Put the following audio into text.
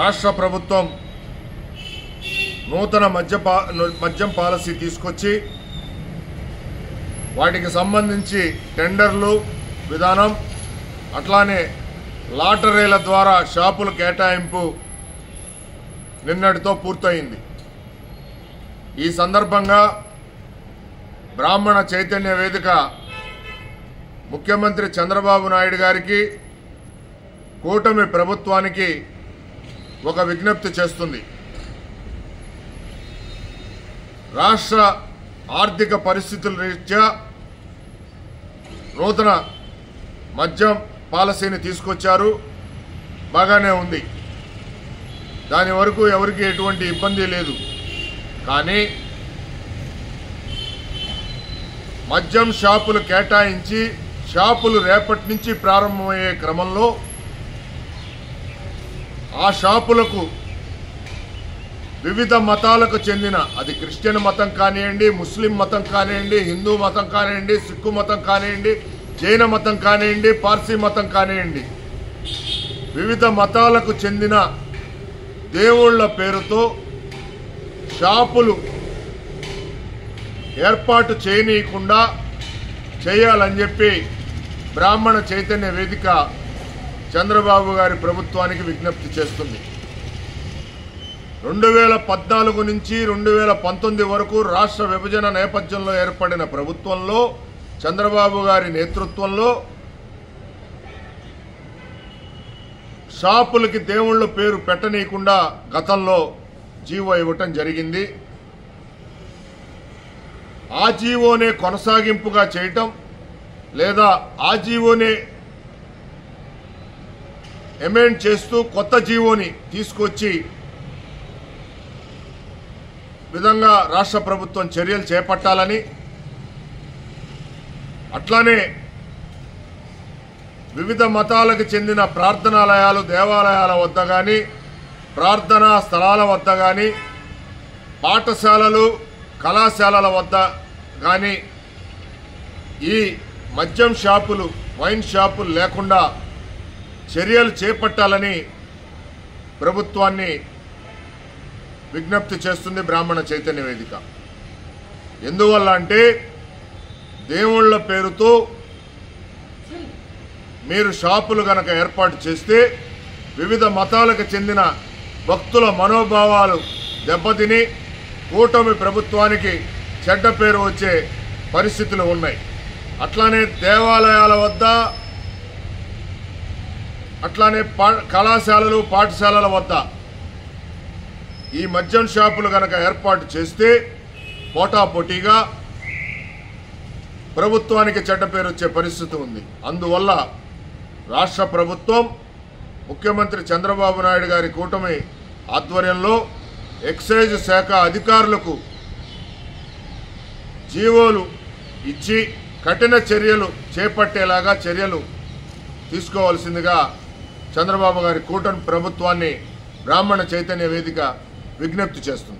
రాష్ట్ర ప్రభుత్వం నూతన మద్యం పాలసీ తీసుకొచ్చి వాటికి సంబంధించి టెండర్లు విధానం అట్లానే లాటరీల ద్వారా షాపుల కేటాయింపు నిన్నటితో పూర్తయింది। ఈ సందర్భంగా బ్రాహ్మణ చైతన్య వేదిక ముఖ్యమంత్రి చంద్రబాబు నాయుడు గారికి కూటమి ప్రభుత్వానికి ఒక విజ్ఞప్తి చేస్తుంది। రాష్ట్ర ఆర్థిక పరిస్థితుల రీత్యా నూతన మద్యం పాలసీని తీసుకొచ్చారు, బాగానే ఉంది, దాని వరకు ఎవరికి ఎటువంటి ఇబ్బంది లేదు। కానీ మద్యం షాపులు కేటాయించి షాపులు రేపటి నుంచి ప్రారంభమయ్యే క్రమంలో ఆ షాపులకు వివిధ మతాలకు చెందిన, అది క్రిస్టియన్ మతం కానివ్వండి, ముస్లిం మతం కానివ్వండి, హిందూ మతం కానివ్వండి, సిక్కు మతం కానివ్వండి, జైన మతం కానివ్వండి, పార్సీ మతం కానివ్వండి, వివిధ మతాలకు చెందిన దేవుళ్ళ పేరుతో షాపులు ఏర్పాటు చేయనీయకుండా చేయాలని చెప్పి బ్రాహ్మణ చైతన్య వేదిక చంద్రబాబు గారి ప్రభుత్వానికి విజ్ఞప్తి చేస్తుంది। 2014 నుంచి 2019 వరకు రాష్ట్ర విభజన నేపథ్యంలో ఏర్పడిన ప్రభుత్వంలో చంద్రబాబు గారి నేతృత్వంలో షాపులకి దేవుళ్ళ పేరు పెట్టనీయకుండా గతంలో జీవో ఇవ్వటం జరిగింది। ఆ జీవోనే కొనసాగింపుగా చేయటం లేదా ఆ జీవోనే అమెండ్ చేస్తూ కొత్త జీవోని తీసుకొచ్చి విధంగా రాష్ట్ర ప్రభుత్వం చర్యలు చేపట్టాలని, అట్లానే వివిధ మతాలకు చెందిన ప్రార్థనాలయాలు దేవాలయాల వద్ద కానీ ప్రార్థనా స్థలాల వద్ద కానీ పాఠశాలలు కళాశాలల వద్ద కానీ ఈ మద్యం షాపులు వైన్ షాపులు లేకుండా చర్యలు చేపట్టాలని ప్రభుత్వాన్ని విజ్ఞప్తి చేస్తుంది బ్రాహ్మణ చైతన్య వేదిక। ఎందువల్ల అంటే దేవుళ్ళ పేరుతో మీరు షాపులు కనుక ఏర్పాటు చేస్తే వివిధ మతాలకు చెందిన భక్తుల మనోభావాలు దెబ్బతిని కూటమి ప్రభుత్వానికి చెడ్డ పేరు వచ్చే పరిస్థితులు ఉన్నాయి। అట్లానే దేవాలయాల వద్ద అట్లానే కళాశాలలు పాఠశాలల వద్ద ఈ మద్యం షాపులు కనుక ఏర్పాటు చేస్తే పోటాపోటీగా ప్రభుత్వానికి చెడ్డ పేరు వచ్చే పరిస్థితి ఉంది। అందువల్ల రాష్ట్ర ప్రభుత్వం ముఖ్యమంత్రి చంద్రబాబు నాయుడు గారి కూటమి ఆధ్వర్యంలో ఎక్సైజ్ శాఖ అధికారులకు జీవోలు ఇచ్చి కఠిన చర్యలు చేపట్టేలాగా చర్యలు తీసుకోవాల్సిందిగా చంద్రబాబు గారి కూటమి ప్రభుత్వాన్ని బ్రాహ్మణ చైతన్య వేదిక విజ్ఞప్తి చేస్తుంది।